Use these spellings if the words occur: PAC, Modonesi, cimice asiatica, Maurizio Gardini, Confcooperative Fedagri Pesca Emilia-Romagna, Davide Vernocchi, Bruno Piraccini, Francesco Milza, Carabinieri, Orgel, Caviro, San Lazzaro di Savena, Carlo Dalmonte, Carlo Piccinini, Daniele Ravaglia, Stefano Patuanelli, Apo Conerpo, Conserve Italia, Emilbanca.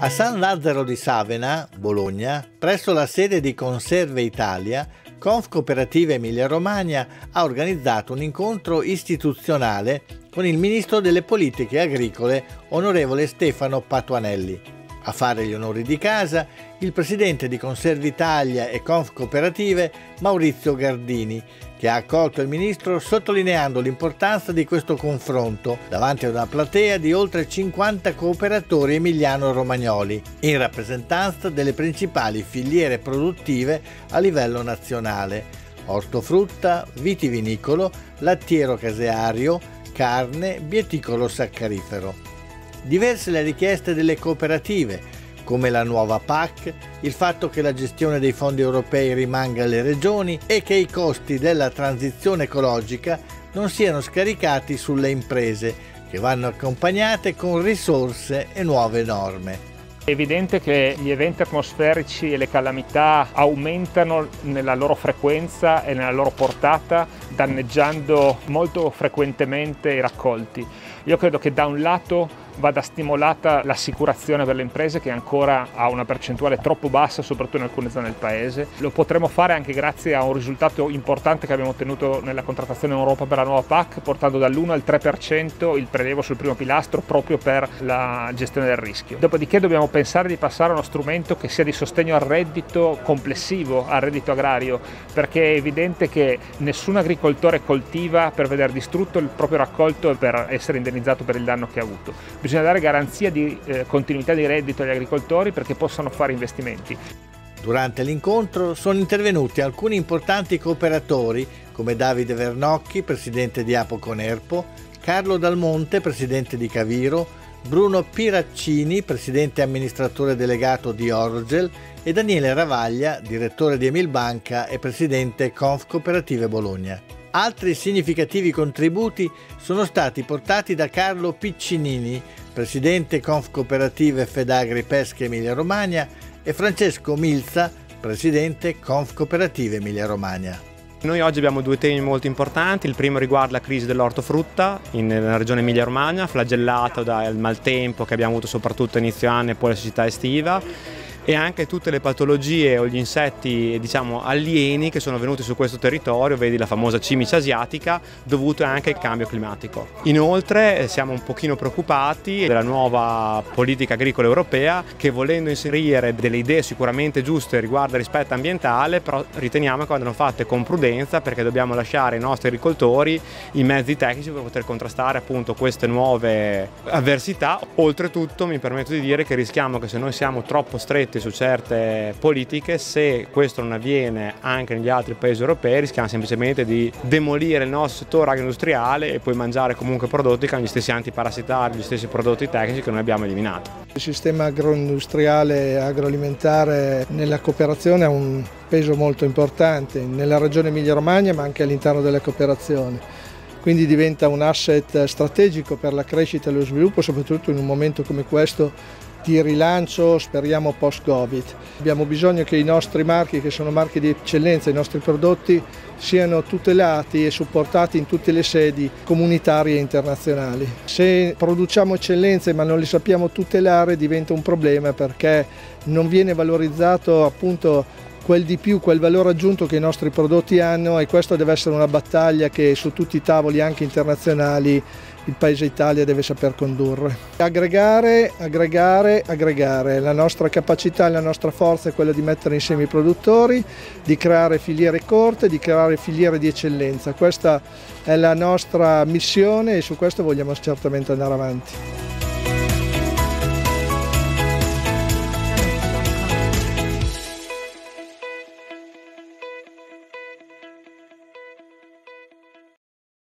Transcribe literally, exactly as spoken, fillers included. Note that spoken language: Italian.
A San Lazzaro di Savena, Bologna, presso la sede di Conserve Italia, Confcooperative Emilia-Romagna ha organizzato un incontro istituzionale con il Ministro delle Politiche Agricole, onorevole Stefano Patuanelli. A fare gli onori di casa, il presidente di Conserve Italia e Confcooperative, Maurizio Gardini, che ha accolto il ministro sottolineando l'importanza di questo confronto davanti a una platea di oltre cinquanta cooperatori emiliano-romagnoli, in rappresentanza delle principali filiere produttive a livello nazionale: ortofrutta, vitivinicolo, lattiero-caseario, carne, bieticolo-saccarifero. Diverse le richieste delle cooperative, come la nuova P A C, il fatto che la gestione dei fondi europei rimanga alle regioni e che i costi della transizione ecologica non siano scaricati sulle imprese, che vanno accompagnate con risorse e nuove norme. È evidente che gli eventi atmosferici e le calamità aumentano nella loro frequenza e nella loro portata, danneggiando molto frequentemente i raccolti. Io credo che da un lato vada stimolata l'assicurazione per le imprese, che ancora ha una percentuale troppo bassa, soprattutto in alcune zone del paese. Lo potremo fare anche grazie a un risultato importante che abbiamo ottenuto nella contrattazione in Europa per la nuova P A C, portando dall'uno al tre per cento il prelievo sul primo pilastro proprio per la gestione del rischio. Dopodiché dobbiamo pensare di passare a uno strumento che sia di sostegno al reddito complessivo, al reddito agrario, perché è evidente che nessun agricoltore coltiva per veder distrutto il proprio raccolto e per essere indennizzato per il danno che ha avuto. Bisogna dare garanzia di eh, continuità di reddito agli agricoltori perché possano fare investimenti. Durante l'incontro sono intervenuti alcuni importanti cooperatori come Davide Vernocchi, presidente di Apo Conerpo, Carlo Dalmonte, presidente di Caviro, Bruno Piraccini, presidente amministratore delegato di Orgel e Daniele Ravaglia, direttore di Emilbanca e presidente Confcooperative Bologna. Altri significativi contributi sono stati portati da Carlo Piccinini, presidente Confcooperative Fedagri Pesca Emilia-Romagna, e Francesco Milza, presidente Confcooperative Emilia-Romagna. Noi oggi abbiamo due temi molto importanti. Il primo riguarda la crisi dell'ortofrutta nella regione Emilia-Romagna, flagellata dal maltempo che abbiamo avuto soprattutto a inizio anno e poi la siccità estiva, e anche tutte le patologie o gli insetti, diciamo, alieni che sono venuti su questo territorio, vedi la famosa cimice asiatica, dovuta anche al cambio climatico. Inoltre siamo un pochino preoccupati della nuova politica agricola europea, che volendo inserire delle idee sicuramente giuste riguardo al rispetto ambientale, però riteniamo che vadano fatte con prudenza, perché dobbiamo lasciare ai nostri agricoltori i mezzi tecnici per poter contrastare appunto queste nuove avversità. Oltretutto mi permetto di dire che rischiamo che se noi siamo troppo stretti su certe politiche, se questo non avviene anche negli altri paesi europei, rischiamo semplicemente di demolire il nostro settore agroindustriale e poi mangiare comunque prodotti che hanno gli stessi antiparassitari, gli stessi prodotti tecnici che noi abbiamo eliminato. Il sistema agroindustriale e agroalimentare nella cooperazione ha un peso molto importante nella regione Emilia-Romagna, ma anche all'interno delle cooperazioni. Quindi diventa un asset strategico per la crescita e lo sviluppo, soprattutto in un momento come questo di rilancio, speriamo post-Covid. Abbiamo bisogno che i nostri marchi, che sono marchi di eccellenza, i nostri prodotti, siano tutelati e supportati in tutte le sedi comunitarie e internazionali. Se produciamo eccellenze ma non le sappiamo tutelare, diventa un problema, perché non viene valorizzato appunto quel di più, quel valore aggiunto che i nostri prodotti hanno, e questa deve essere una battaglia che su tutti i tavoli, anche internazionali, il Paese Italia deve saper condurre. Aggregare, aggregare, aggregare. La nostra capacità e la nostra forza è quella di mettere insieme i produttori, di creare filiere corte, di creare filiere di eccellenza. Questa è la nostra missione e su questo vogliamo certamente andare avanti.